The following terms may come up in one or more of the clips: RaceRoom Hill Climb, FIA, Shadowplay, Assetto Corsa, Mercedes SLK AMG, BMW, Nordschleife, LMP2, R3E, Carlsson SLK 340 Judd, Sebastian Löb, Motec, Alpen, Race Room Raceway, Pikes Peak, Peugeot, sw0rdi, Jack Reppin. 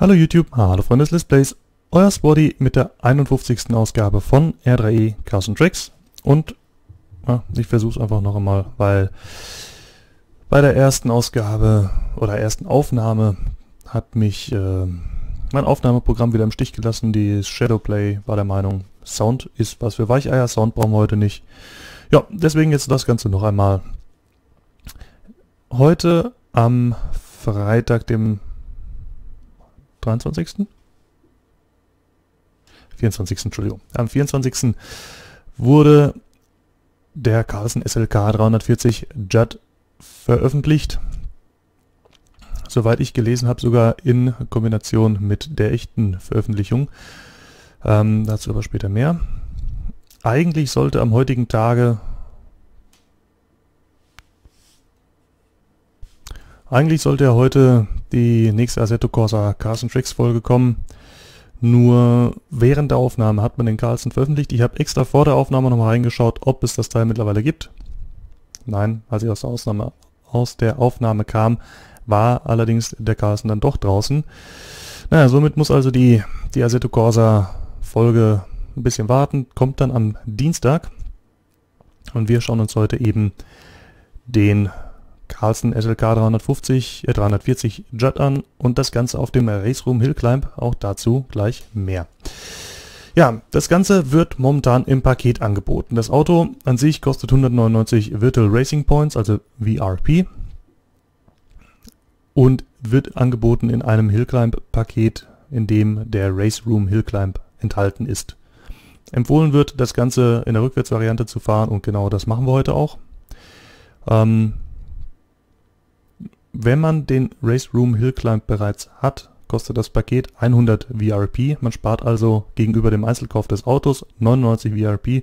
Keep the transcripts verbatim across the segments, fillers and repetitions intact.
Hallo YouTube, hallo Freunde des Let's Plays, euer sw0rdi mit der einundfünfzigsten Ausgabe von R drei E Carlsson Tricks und ja, ich versuche es einfach noch einmal, weil bei der ersten Ausgabe oder ersten Aufnahme hat mich äh, mein Aufnahmeprogramm wieder im Stich gelassen, die Shadowplay war der Meinung, Sound ist was für Weicheier, Sound brauchen wir heute nicht. Ja, deswegen jetzt das Ganze noch einmal. Heute am Freitag, dem dreiundzwanzigsten? vierundzwanzigsten. Entschuldigung. Am vierundzwanzigsten wurde der Carlsson S L K dreihundertvierzig Judd veröffentlicht. Soweit ich gelesen habe, sogar in Kombination mit der echten Veröffentlichung. Ähm, dazu aber später mehr. Eigentlich sollte am heutigen Tage... Eigentlich sollte ja heute die nächste Assetto Corsa Carlsson Tricks Folge kommen, nur während der Aufnahme hat man den Carlsson veröffentlicht. Ich habe extra vor der Aufnahme nochmal reingeschaut, ob es das Teil mittlerweile gibt. Nein, als ich aus der, Ausnahme, aus der Aufnahme kam, war allerdings der Carlsson dann doch draußen. Naja, somit muss also die, die Assetto Corsa Folge ein bisschen warten, kommt dann am Dienstag und wir schauen uns heute eben den Carlsson S L K dreihundertfünfzig, äh dreihundertvierzig Judd an und das Ganze auf dem RaceRoom Hill Climb, auch dazu gleich mehr. Ja, das Ganze wird momentan im Paket angeboten. Das Auto an sich kostet hundertneunundneunzig Virtual Racing Points, also V R P, und wird angeboten in einem Hill Climb Paket, in dem der RaceRoom Hill Climb enthalten ist. Empfohlen wird, das Ganze in der Rückwärtsvariante zu fahren und genau das machen wir heute auch. Ähm, Wenn man den Race Room Hill Climb bereits hat, kostet das Paket hundert V R P. Man spart also gegenüber dem Einzelkauf des Autos neunundneunzig V R P,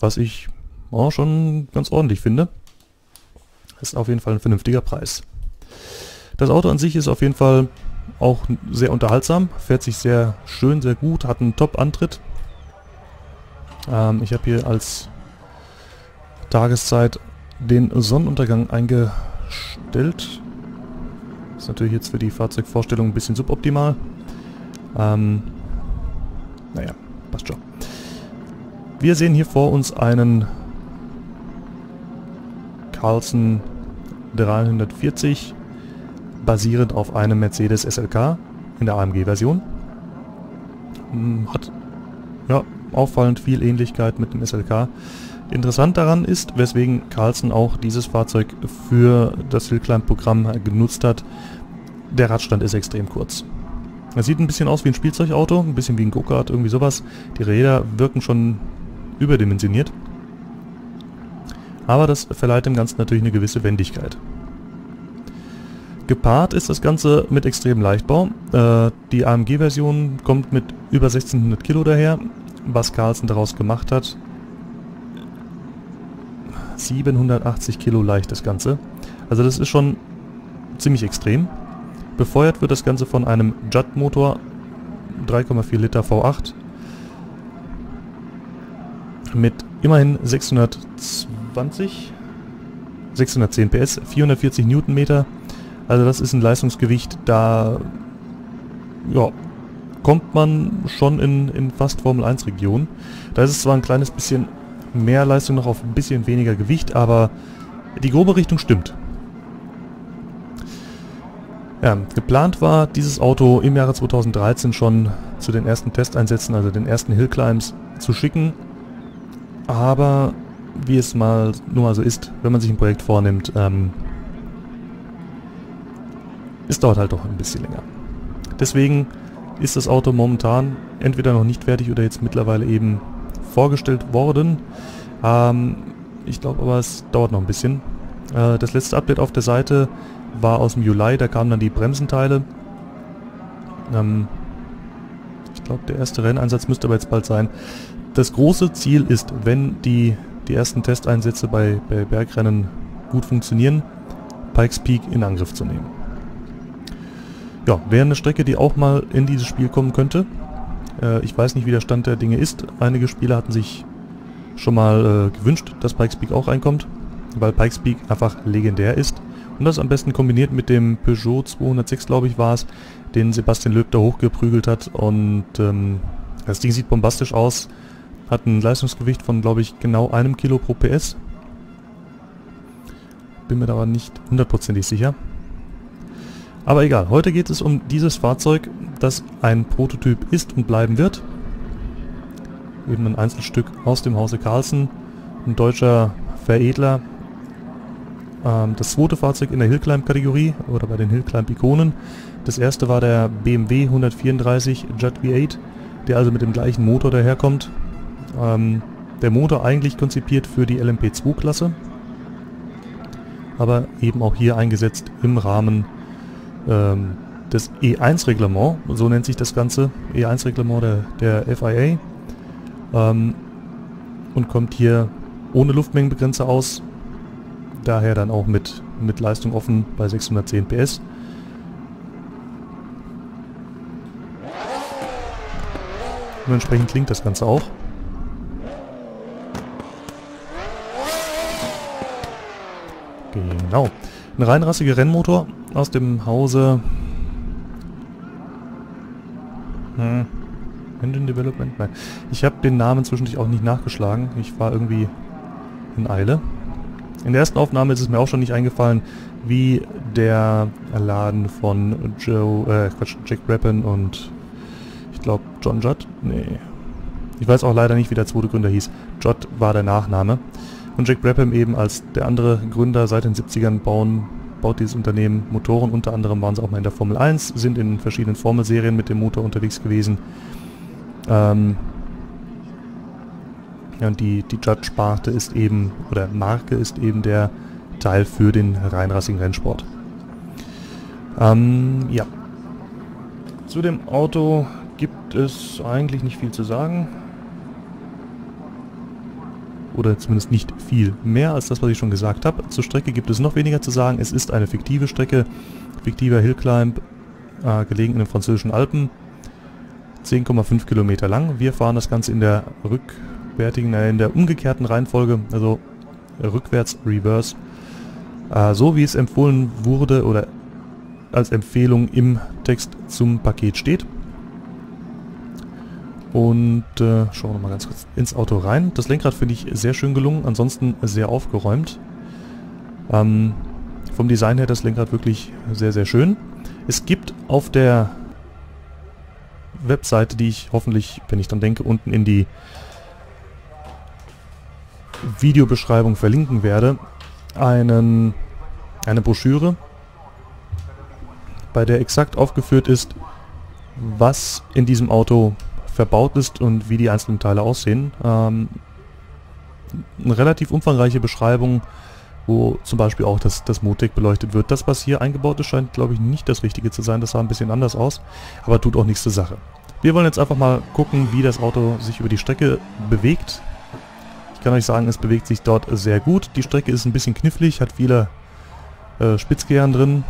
was ich oh, schon ganz ordentlich finde. Ist auf jeden Fall ein vernünftiger Preis. Das Auto an sich ist auf jeden Fall auch sehr unterhaltsam, fährt sich sehr schön, sehr gut, hat einen Top-Antritt. Ähm, ich habe hier als Tageszeit den Sonnenuntergang eingestellt. Ist natürlich jetzt für die Fahrzeugvorstellung ein bisschen suboptimal. Ähm, naja, passt schon. Wir sehen hier vor uns einen Carlsson dreihundertvierzig, basierend auf einem Mercedes S L K in der A M G-Version. Hat ja auffallend viel Ähnlichkeit mit dem S L K. Interessant daran ist, weswegen Carlsson auch dieses Fahrzeug für das Hillclimb-Programm genutzt hat, der Radstand ist extrem kurz. Es sieht ein bisschen aus wie ein Spielzeugauto, ein bisschen wie ein Go-Kart, irgendwie sowas. Die Räder wirken schon überdimensioniert. Aber das verleiht dem Ganzen natürlich eine gewisse Wendigkeit. Gepaart ist das Ganze mit extremem Leichtbau. Äh, die A M G-Version kommt mit über sechzehnhundert Kilo daher. Was Carlsson daraus gemacht hat, siebenhundertachtzig Kilo leicht das Ganze. Also das ist schon ziemlich extrem. Befeuert wird das Ganze von einem Judd-Motor, drei Komma vier Liter V acht, mit immerhin sechshundertzwanzig, sechshundertzehn P S, vierhundertvierzig Newtonmeter. Also das ist ein Leistungsgewicht, da ja, kommt man schon in, in fast Formel eins Region. Da ist es zwar ein kleines bisschen mehr Leistung noch auf ein bisschen weniger Gewicht, aber die grobe Richtung stimmt. Ja, geplant war dieses Auto im Jahre zweitausenddreizehn schon zu den ersten Testeinsätzen, also den ersten Hillclimbs, zu schicken. Aber wie es mal nur mal so ist, wenn man sich ein Projekt vornimmt, ähm, es dauert halt doch ein bisschen länger. Deswegen ist das Auto momentan entweder noch nicht fertig oder jetzt mittlerweile eben vorgestellt worden. Ähm, ich glaube aber, es dauert noch ein bisschen. Äh, das letzte Update auf der Seite war aus dem Juli, da kamen dann die Bremsenteile. Ähm, ich glaube, der erste Renneinsatz müsste aber jetzt bald sein. Das große Ziel ist, wenn die, die ersten Testeinsätze bei, bei Bergrennen gut funktionieren, Pikes Peak in Angriff zu nehmen. Ja, wäre eine Strecke, die auch mal in dieses Spiel kommen könnte. Ich weiß nicht, wie der Stand der Dinge ist. Einige Spieler hatten sich schon mal äh, gewünscht, dass Pikes Peak auch reinkommt, weil Pikes Peak einfach legendär ist Und das am besten kombiniert mit dem Peugeot zweihundertsechs, glaube ich, war es, den Sebastian Löb da hochgeprügelt hat. Und ähm, das Ding sieht bombastisch aus. Hat ein Leistungsgewicht von, glaube ich, genau einem Kilo pro P S. Bin mir da aber nicht hundertprozentig sicher. Aber egal, heute geht es um dieses Fahrzeug, das ein Prototyp ist und bleiben wird. Eben ein Einzelstück aus dem Hause Carlsson, ein deutscher Veredler. Ähm, das zweite Fahrzeug in der Hill Climb Kategorie oder bei den Hill Climb Ikonen. Das erste war der B M W hundertvierunddreißig Judd V acht, der also mit dem gleichen Motor daherkommt. Ähm, der Motor eigentlich konzipiert für die L M P zwei Klasse, aber eben auch hier eingesetzt im Rahmen ähm, des E eins Reglement, so nennt sich das Ganze, E eins Reglement der, der F I A, ähm, und kommt hier ohne Luftmengenbegrenzer aus, daher dann auch mit, mit Leistung offen bei sechshundertzehn P S. Dementsprechend klingt das Ganze auch. Genau. Ein reinrassiger Rennmotor aus dem Hause hm. Engine Development? Nein. Ich habe den Namen zwischendurch auch nicht nachgeschlagen. Ich war irgendwie in Eile. In der ersten Aufnahme ist es mir auch schon nicht eingefallen, wie der Laden von Joe, äh, Quatsch, Jack Reppin und ich glaube John Judd? Nee. Ich weiß auch leider nicht, wie der zweite Gründer hieß. Judd war der Nachname. Und Jack Reppin eben als der andere Gründer seit den siebzigern bauen, baut dieses Unternehmen Motoren. Unter anderem waren sie auch mal in der Formel eins, sind in verschiedenen Formelserien mit dem Motor unterwegs gewesen. Ähm ja, und die, die Judd-Sparte ist eben, oder Marke ist eben der Teil für den reinrassigen Rennsport. Ähm, ja. Zu dem Auto gibt es eigentlich nicht viel zu sagen. Oder zumindest nicht viel mehr als das, was ich schon gesagt habe. Zur Strecke gibt es noch weniger zu sagen. Es ist eine fiktive Strecke, fiktiver Hillclimb, äh, gelegen in den französischen Alpen, zehn Komma fünf Kilometer lang. Wir fahren das Ganze in der rückwärtigen, äh, in der umgekehrten Reihenfolge, also rückwärts, reverse, äh, so wie es empfohlen wurde oder als Empfehlung im Text zum Paket steht. Und äh, schauen wir mal ganz kurz ins Auto rein. Das Lenkrad finde ich sehr schön gelungen, ansonsten sehr aufgeräumt. Ähm, vom Design her das Lenkrad wirklich sehr, sehr schön. Es gibt auf der Webseite, die ich hoffentlich, wenn ich dran denke, unten in die Videobeschreibung verlinken werde, einen, eine Broschüre, bei der exakt aufgeführt ist, was in diesem Auto verbaut ist und wie die einzelnen Teile aussehen. Ähm, eine relativ umfangreiche Beschreibung, wo zum Beispiel auch das, das Motec beleuchtet wird. Das, was hier eingebaut ist, scheint, glaube ich, nicht das Richtige zu sein. Das sah ein bisschen anders aus, aber tut auch nichts zur Sache. Wir wollen jetzt einfach mal gucken, wie das Auto sich über die Strecke bewegt. Ich kann euch sagen, es bewegt sich dort sehr gut. Die Strecke ist ein bisschen knifflig, hat viele äh, Spitzkehren drin.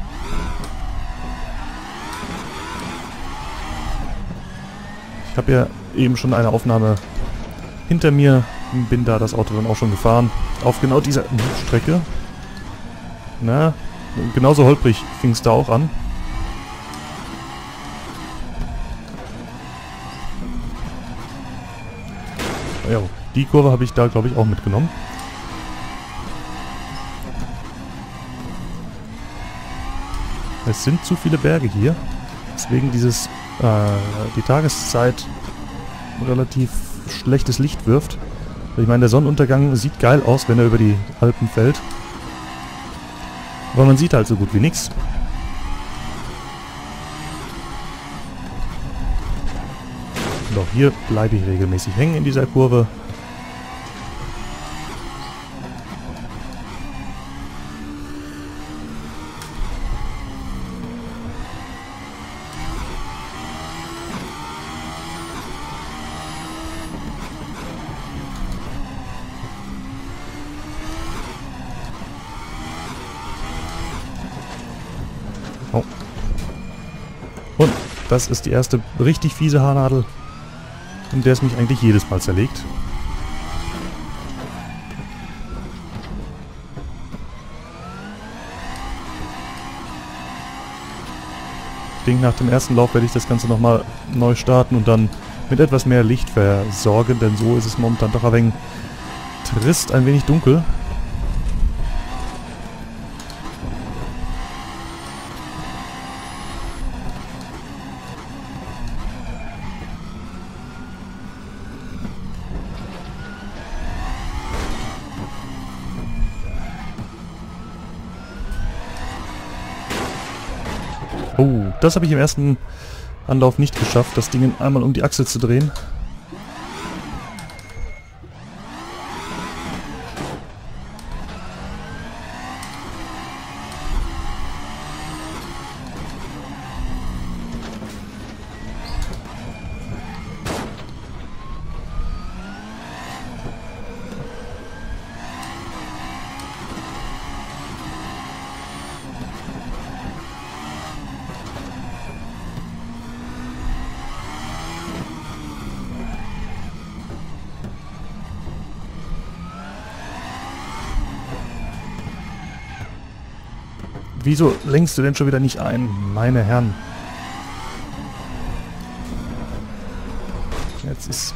Ich habe ja eben schon eine Aufnahme hinter mir, bin da das Auto dann auch schon gefahren, auf genau dieser Strecke. Na, genauso holprig fing es da auch an. Ja, die Kurve habe ich da, glaube ich, auch mitgenommen. Es sind zu viele Berge hier, deswegen dieses die Tageszeit relativ schlechtes Licht wirft. Ich meine, der Sonnenuntergang sieht geil aus, wenn er über die Alpen fällt. Aber man sieht halt so gut wie nichts. Und auch hier bleibe ich regelmäßig hängen in dieser Kurve. Und das ist die erste richtig fiese Haarnadel, in der es mich eigentlich jedes Mal zerlegt. Ding. Nach dem ersten Lauf werde ich das Ganze nochmal neu starten und dann mit etwas mehr Licht versorgen, denn so ist es momentan doch ein wenig trist, ein wenig dunkel. Oh, das habe ich im ersten Anlauf nicht geschafft, das Ding einmal um die Achse zu drehen. Wieso lenkst du denn schon wieder nicht ein? Meine Herren. Jetzt ist...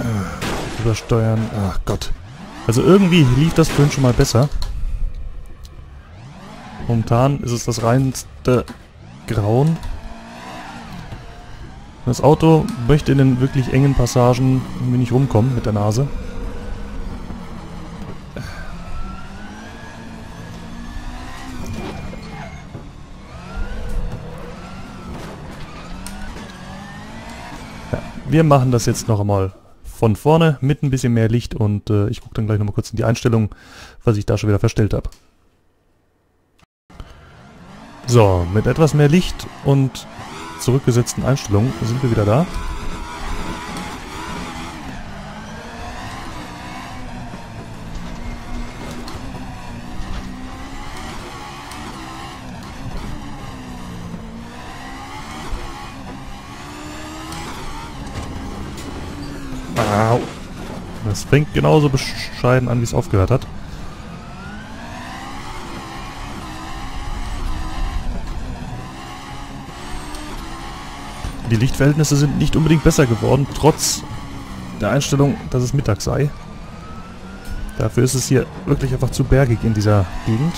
Äh, übersteuern. Ach Gott. Also irgendwie lief das vorhin schon mal besser. Momentan ist es das reinste Grauen. Das Auto möchte in den wirklich engen Passagen irgendwie nicht rumkommen mit der Nase. Wir machen das jetzt noch einmal von vorne mit ein bisschen mehr Licht und äh, ich gucke dann gleich noch mal kurz in die Einstellungen, was ich da schon wieder verstellt habe. So, mit etwas mehr Licht und zurückgesetzten Einstellungen sind wir wieder da. Das fängt genauso bescheiden an, wie es aufgehört hat. Die Lichtverhältnisse sind nicht unbedingt besser geworden, trotz der Einstellung, dass es Mittag sei. Dafür ist es hier wirklich einfach zu bergig in dieser Gegend.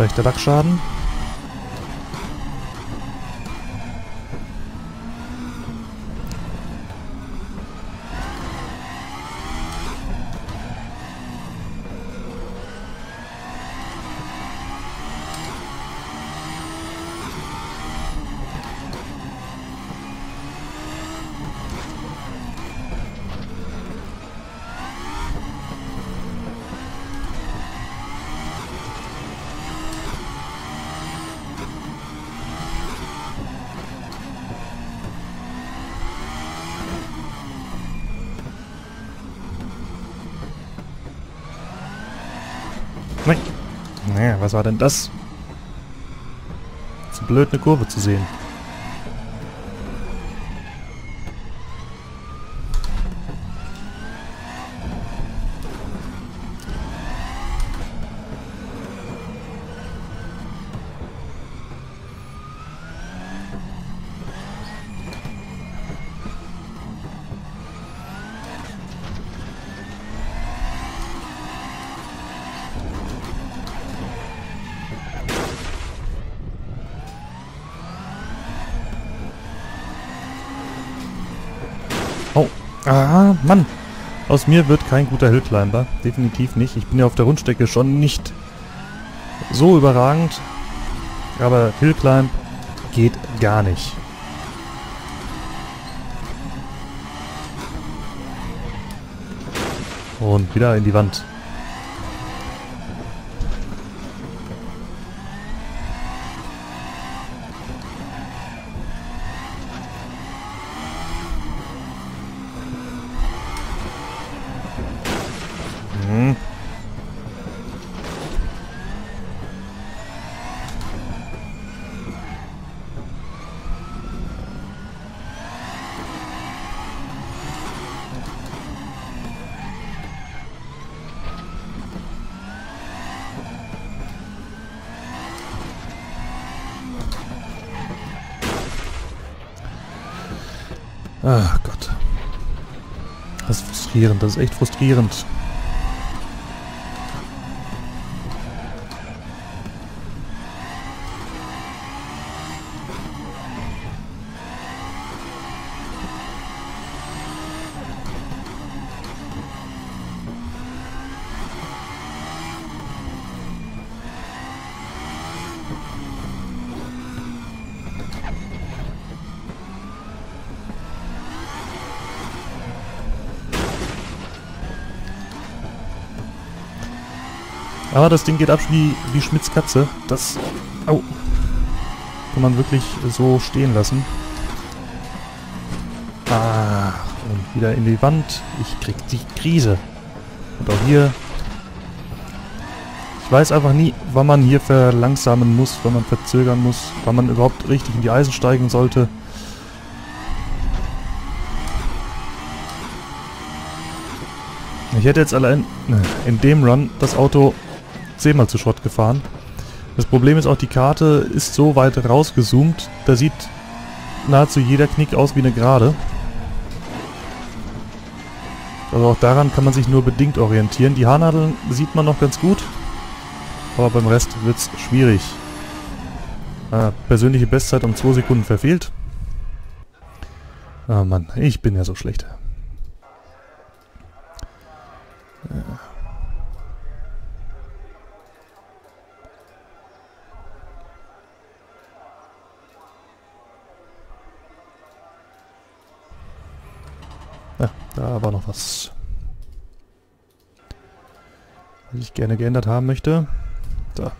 Leichter Lackschaden. Naja, was war denn das? Zu blöd, eine Kurve zu sehen. Ah, Mann! Aus mir wird kein guter Hillclimber. Definitiv nicht. Ich bin ja auf der Rundstrecke schon nicht so überragend. Aber Hillclimb geht gar nicht. Und wieder in die Wand. Mhm. Ach Gott. Das ist frustrierend, das ist echt frustrierend. Aber das Ding geht ab wie, wie Schmitz Katze. Das au, kann man wirklich so stehen lassen. Ah, und wieder in die Wand. Ich krieg die Krise. Und auch hier. Ich weiß einfach nie, wann man hier verlangsamen muss, wann man verzögern muss, wann man überhaupt richtig in die Eisen steigen sollte. Ich hätte jetzt allein in dem Run das Auto zehnmal zu Schrott gefahren. Das Problem ist auch, die Karte ist so weit rausgezoomt, da sieht nahezu jeder Knick aus wie eine Gerade. Also auch daran kann man sich nur bedingt orientieren. Die Haarnadeln sieht man noch ganz gut, aber beim Rest wird's schwierig. Ah, persönliche Bestzeit um zwei Sekunden verfehlt. Ah Mann, ich bin ja so schlecht. Ja. Ah, da war noch was, was ich gerne geändert haben möchte. Da.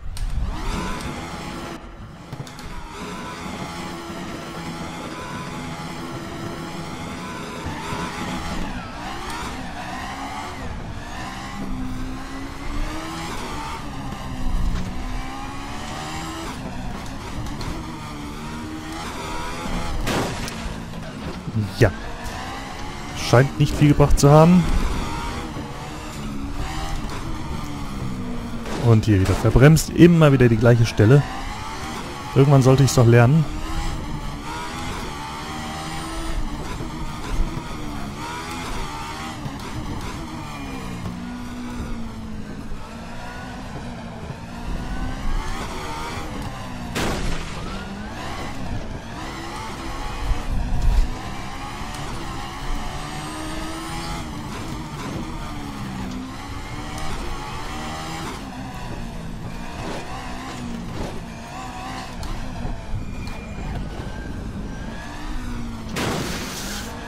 Ja. Scheint nicht viel gebracht zu haben. Und hier wieder verbremst. Immer wieder die gleiche Stelle. Irgendwann sollte ich es doch lernen.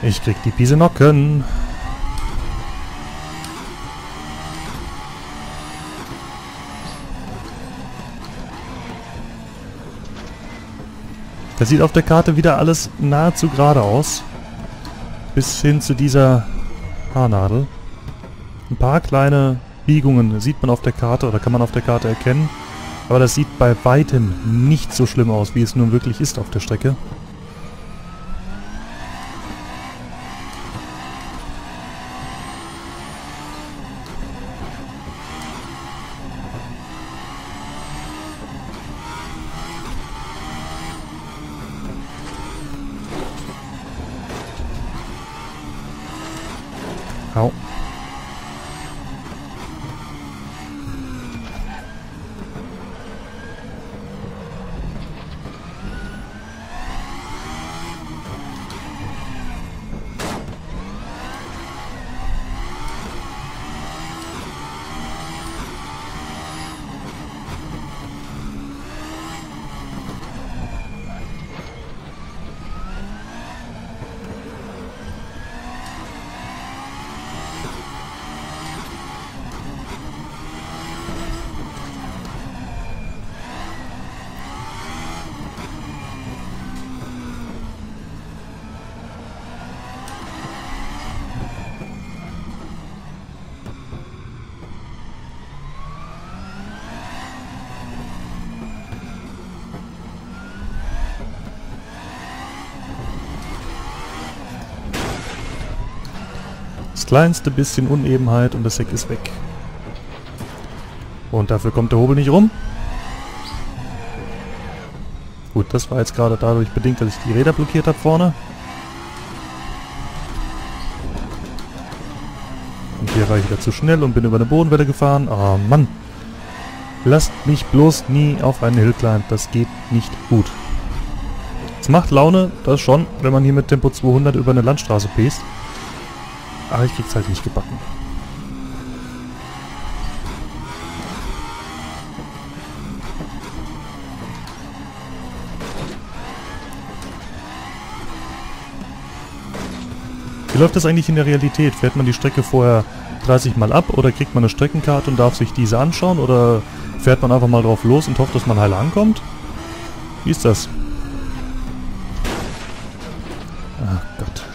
Ich krieg die Piese Nocken. Das sieht auf der Karte wieder alles nahezu gerade aus. Bis hin zu dieser Haarnadel. Ein paar kleine Biegungen sieht man auf der Karte oder kann man auf der Karte erkennen. Aber das sieht bei weitem nicht so schlimm aus, wie es nun wirklich ist auf der Strecke. Au. kleinste bisschen Unebenheit und das Heck ist weg. Und dafür kommt der Hobel nicht rum. Gut, das war jetzt gerade dadurch bedingt, dass ich die Räder blockiert habe vorne. Und hier war ich wieder zu schnell und bin über eine Bodenwelle gefahren. Ah, Mann! Lasst mich bloß nie auf einen Hill Climb, das geht nicht gut. Es macht Laune, das schon, wenn man hier mit Tempo zweihundert über eine Landstraße pest. Aber ich krieg's halt nicht gebacken. Wie läuft das eigentlich in der Realität? Fährt man die Strecke vorher dreißig Mal ab oder kriegt man eine Streckenkarte und darf sich diese anschauen? Oder fährt man einfach mal drauf los und hofft, dass man heil ankommt? Wie ist das? Ach Gott.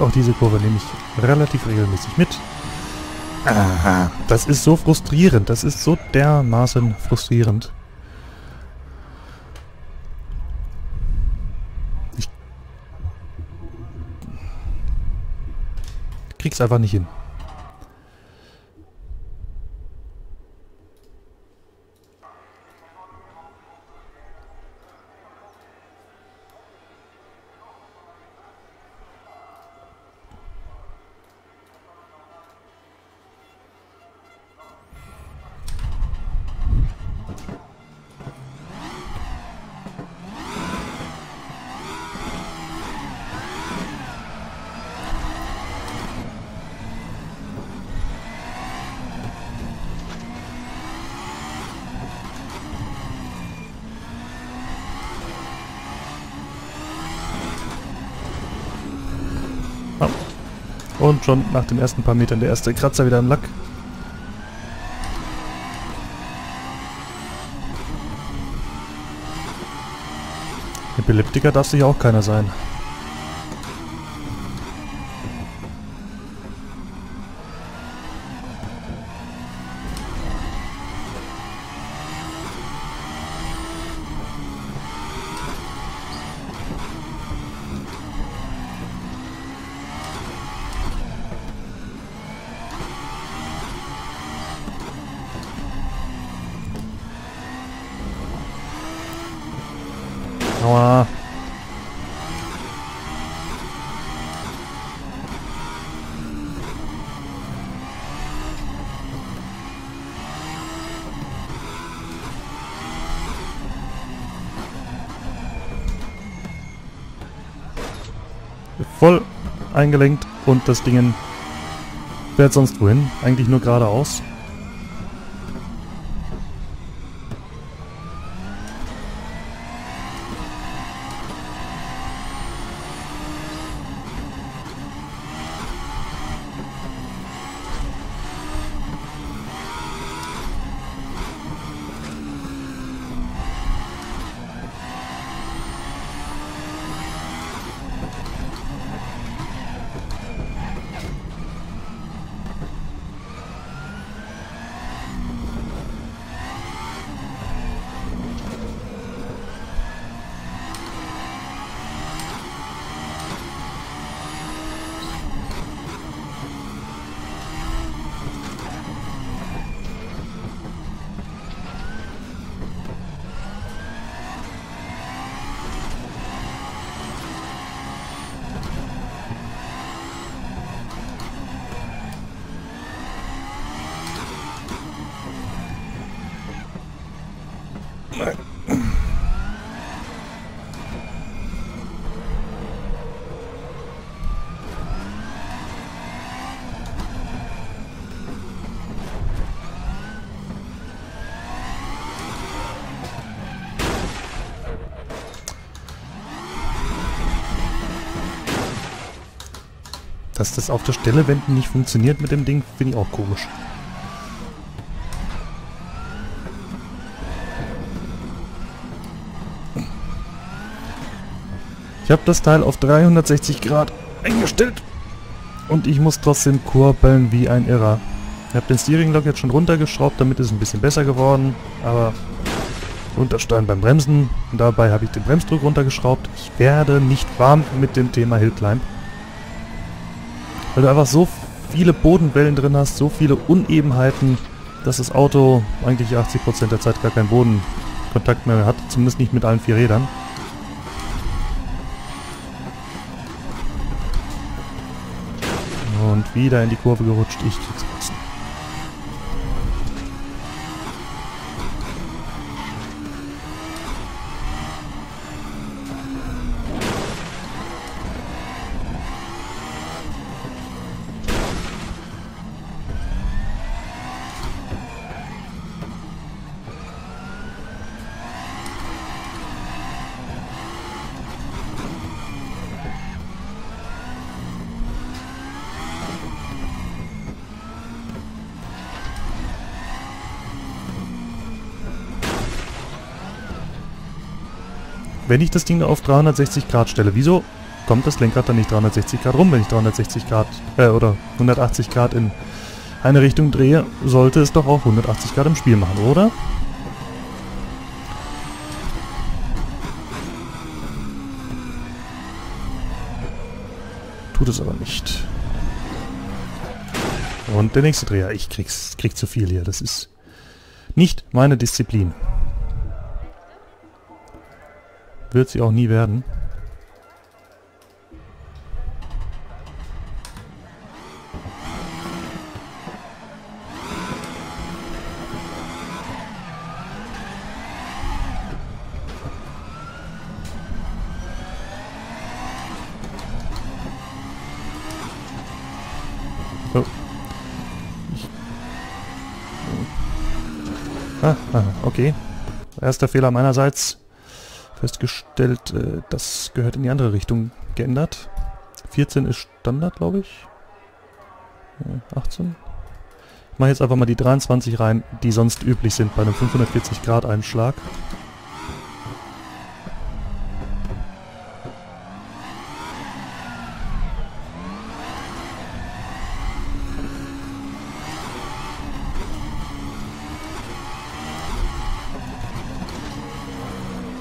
Auch diese Kurve nehme ich relativ regelmäßig mit. Aha. Das ist so frustrierend. Das ist so dermaßen frustrierend. Ich krieg's einfach nicht hin. Und schon nach den ersten paar Metern der erste Kratzer wieder im Lack. Epileptiker darf sich auch keiner sein. Voll eingelenkt und das Ding fährt sonst wohin. Eigentlich nur geradeaus. Dass das auf der Stelle wenden nicht funktioniert mit dem Ding, finde ich auch komisch. Ich habe das Teil auf dreihundertsechzig Grad eingestellt und ich muss trotzdem kurbeln wie ein Irrer. Ich habe den Steering Lock jetzt schon runtergeschraubt, damit ist es ein bisschen besser geworden, aber runtersteuern beim Bremsen. Und dabei habe ich den Bremsdruck runtergeschraubt. Ich werde nicht warm mit dem Thema Hill Climb. Weil du einfach so viele Bodenwellen drin hast, so viele Unebenheiten, dass das Auto eigentlich achtzig Prozent der Zeit gar keinen Bodenkontakt mehr hat, zumindest nicht mit allen vier Rädern. Und wieder in die Kurve gerutscht, ich krieg's raus. Wenn ich das Ding auf dreihundertsechzig Grad stelle, wieso kommt das Lenkrad dann nicht dreihundertsechzig Grad rum, wenn ich dreihundertsechzig Grad, äh, oder hundertachtzig Grad in eine Richtung drehe, sollte es doch auch hundertachtzig Grad im Spiel machen, oder? Tut es aber nicht. Und der nächste Dreher. Ich krieg's, krieg zu viel hier. Das ist nicht meine Disziplin. Wird sie auch nie werden. Oh. Ich. Ah, ah, okay. Erster Fehler meinerseits. Festgestellt, äh, das gehört in die andere Richtung geändert. vierzehn ist Standard, glaube ich. Ja, achtzehn. Ich mache jetzt einfach mal die dreiundzwanzig rein, die sonst üblich sind bei einem fünfhundertvierzig Grad Einschlag.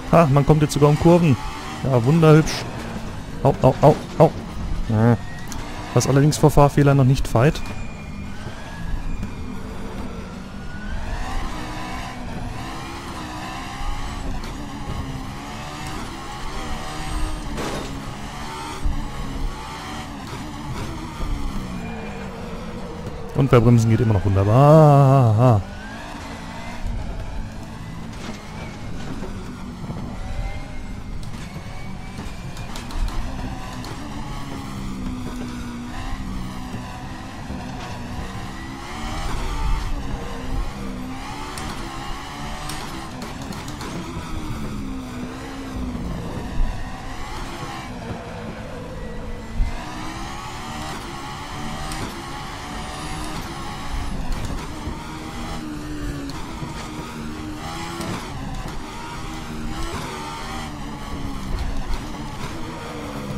Ah, man kommt jetzt sogar um Kurven. Ja, wunderhübsch. Au, au, au, au. Ja. Was allerdings vor Fahrfehlern noch nicht feit. Und bei Bremsen geht immer noch wunderbar. Ah, ah, ah.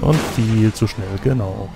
Und viel zu schnell, genau.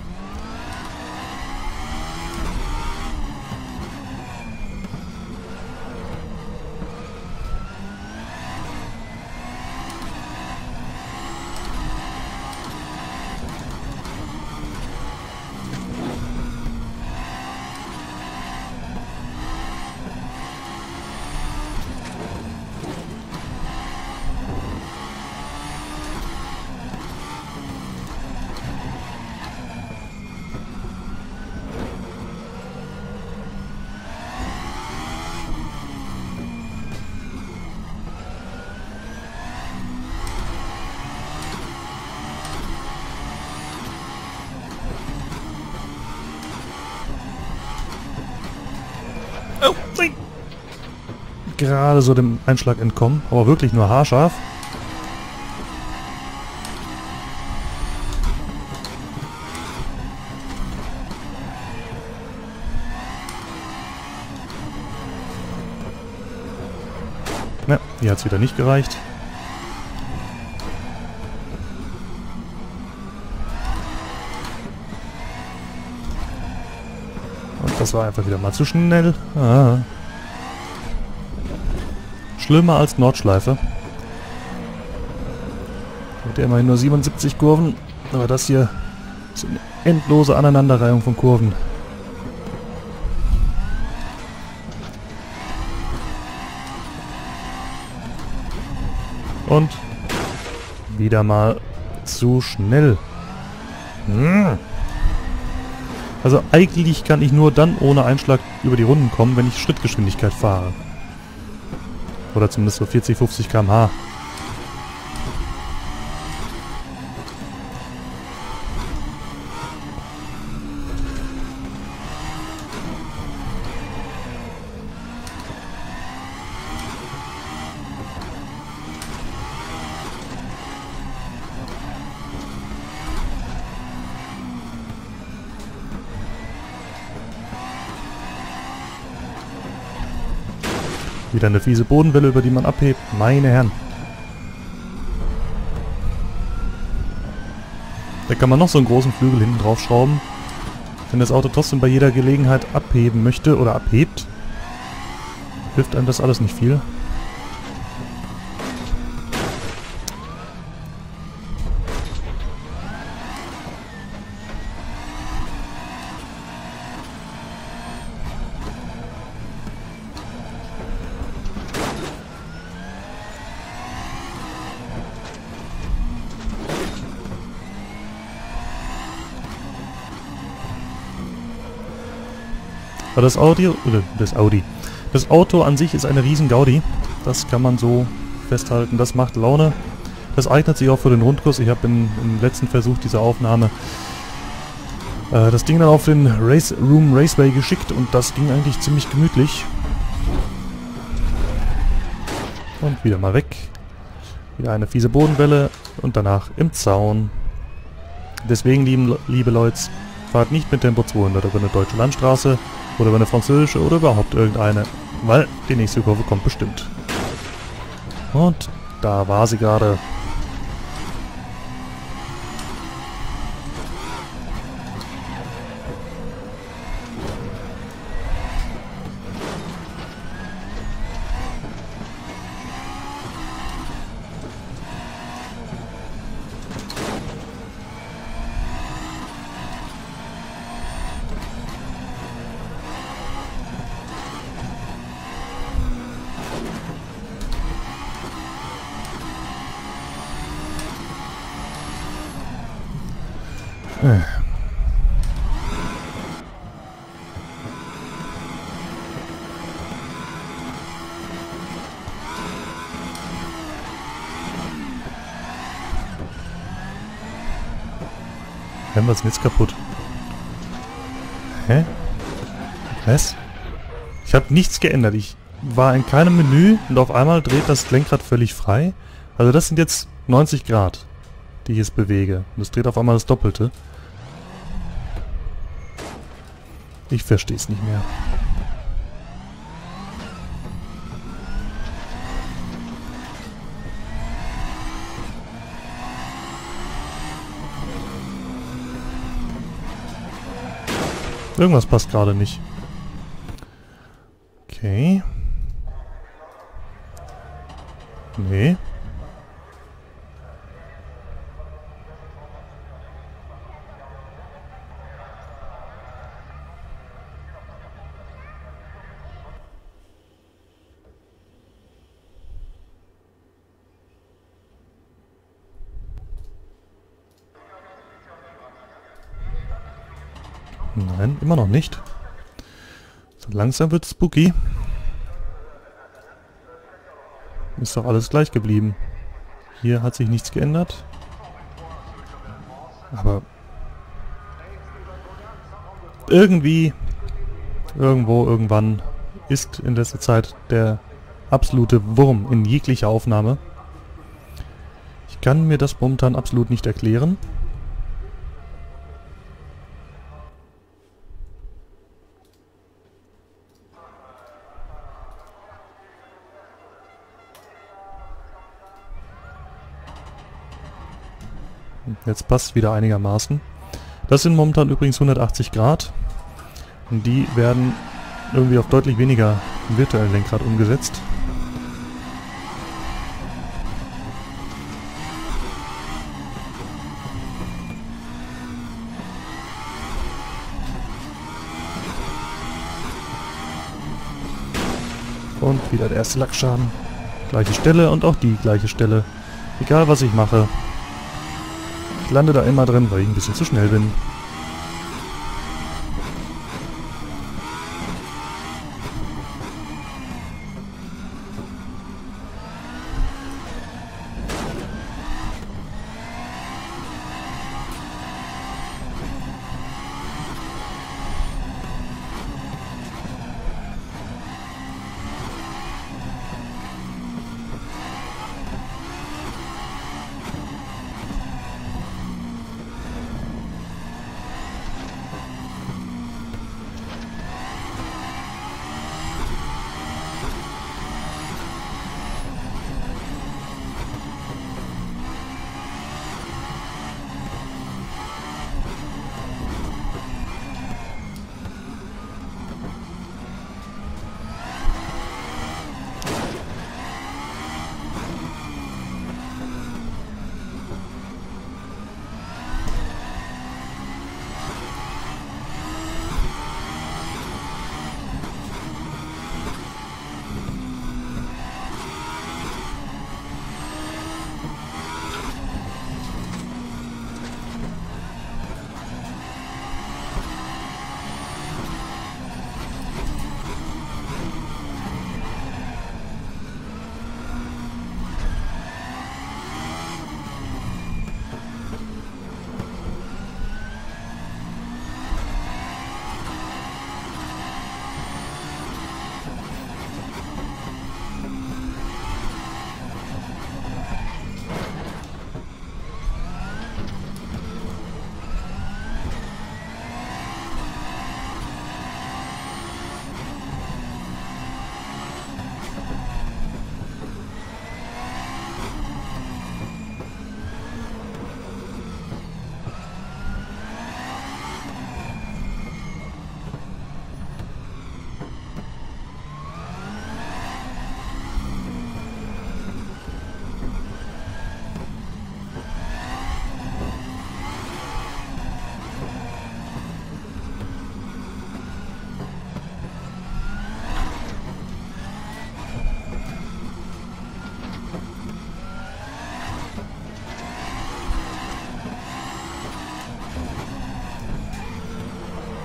Gerade so dem Einschlag entkommen, aber wirklich nur haarscharf. Na, hier hat es wieder nicht gereicht. Und das war einfach wieder mal zu schnell. Ah. Schlimmer als Nordschleife. Mit der immerhin nur siebenundsiebzig Kurven. Aber das hier ist eine endlose Aneinanderreihung von Kurven. Und wieder mal zu schnell. Hm. Also eigentlich kann ich nur dann ohne Einschlag über die Runden kommen, wenn ich Schrittgeschwindigkeit fahre. Oder zumindest so vierzig, fünfzig Kilometer pro Stunde. Wieder eine fiese Bodenwelle, über die man abhebt. Meine Herren. Da kann man noch so einen großen Flügel hinten drauf schrauben. Wenn das Auto trotzdem bei jeder Gelegenheit abheben möchte oder abhebt, hilft einem das alles nicht viel. Aber das Audio, das Audi, das Auto an sich ist eine riesen Gaudi. Das kann man so festhalten. Das macht Laune. Das eignet sich auch für den Rundkurs. Ich habe im, im letzten Versuch dieser Aufnahme äh, das Ding dann auf den Race Room Raceway geschickt und das ging eigentlich ziemlich gemütlich. Und wieder mal weg. Wieder eine fiese Bodenwelle und danach im Zaun. Deswegen, lieben, liebe Leute, fahrt nicht mit Tempo zweihundert über eine deutsche Landstraße. Oder über eine französische oder überhaupt irgendeine. Weil die nächste Kurve kommt bestimmt. Und da war sie gerade. Haben wir es jetzt kaputt? Hä? Was? Ich habe nichts geändert. Ich war in keinem Menü und auf einmal dreht das Lenkrad völlig frei. Also das sind jetzt neunzig Grad, die ich jetzt bewege. Und es dreht auf einmal das Doppelte. Ich verstehe es nicht mehr. Irgendwas passt gerade nicht. Okay. Nee. Nein, immer noch nicht. So langsam wird's spooky. Ist doch alles gleich geblieben. Hier hat sich nichts geändert. Aber irgendwie, irgendwo, irgendwann ist in letzter Zeit der absolute Wurm in jeglicher Aufnahme. Ich kann mir das momentan absolut nicht erklären. Jetzt passt wieder einigermaßen. Das sind momentan übrigens hundertachtzig Grad. Und die werden irgendwie auf deutlich weniger virtuellen Lenkrad umgesetzt. Und wieder der erste Lackschaden. Gleiche Stelle und auch die gleiche Stelle. Egal was ich mache. Ich lande da immer drin, weil ich ein bisschen zu schnell bin.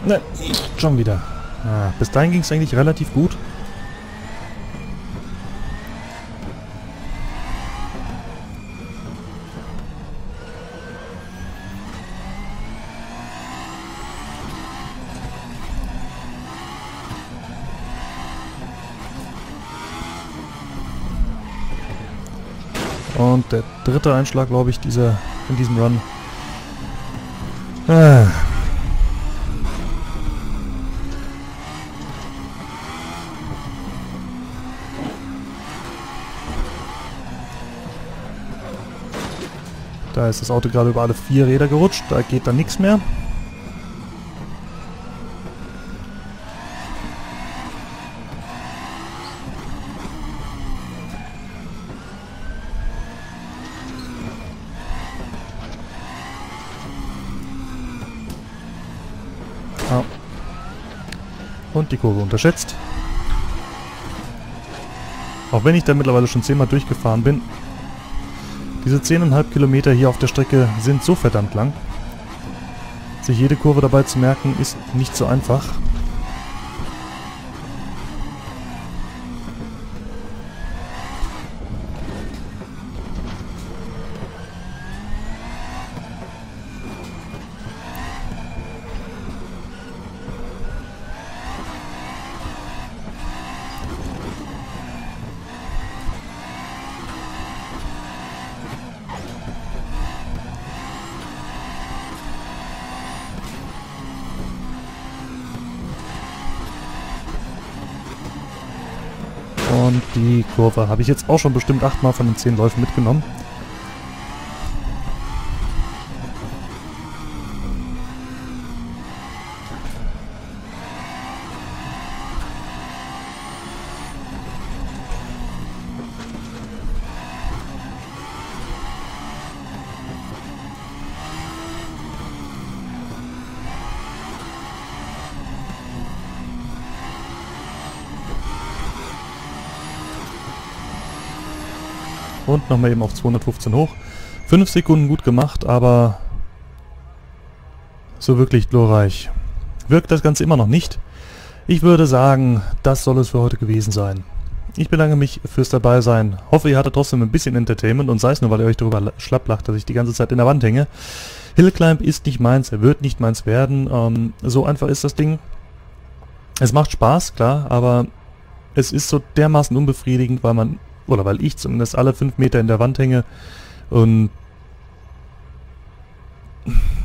Ne, schon wieder. Ah, bis dahin ging es eigentlich relativ gut. Und der dritte Einschlag, glaube ich, dieser in diesem Run. Ah. Da ist das Auto gerade über alle vier Räder gerutscht, da geht dann nichts mehr. Ah. Und die Kurve unterschätzt. Auch wenn ich da mittlerweile schon zehnmal durchgefahren bin. Diese zehn Komma fünf Kilometer hier auf der Strecke sind so verdammt lang. Sich jede Kurve dabei zu merken, ist nicht so einfach. Und die Kurve habe ich jetzt auch schon bestimmt achtmal von den zehn Läufen mitgenommen. und nochmal eben auf zweihundertfünfzehn hoch. fünf Sekunden gut gemacht, aber so wirklich glorreich wirkt das Ganze immer noch nicht. Ich würde sagen, das soll es für heute gewesen sein. Ich bedanke mich fürs Dabeisein. Hoffe, ihr hattet trotzdem ein bisschen Entertainment und sei es nur, weil ihr euch darüber schlapplacht, dass ich die ganze Zeit in der Wand hänge. Hill Climb ist nicht meins, er wird nicht meins werden. Ähm, so einfach ist das Ding. Es macht Spaß, klar, aber es ist so dermaßen unbefriedigend, weil man, oder weil ich zumindest alle fünf Meter in der Wand hänge und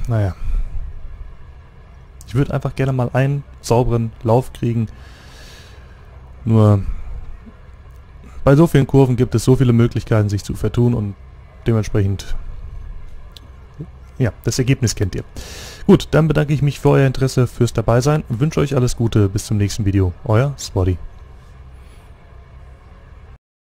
naja. Ich würde einfach gerne mal einen sauberen Lauf kriegen. Nur bei so vielen Kurven gibt es so viele Möglichkeiten, sich zu vertun und dementsprechend, ja, das Ergebnis kennt ihr. Gut, dann bedanke ich mich für euer Interesse, fürs Dabeisein, wünsche euch alles Gute, bis zum nächsten Video. Euer sw o r d i.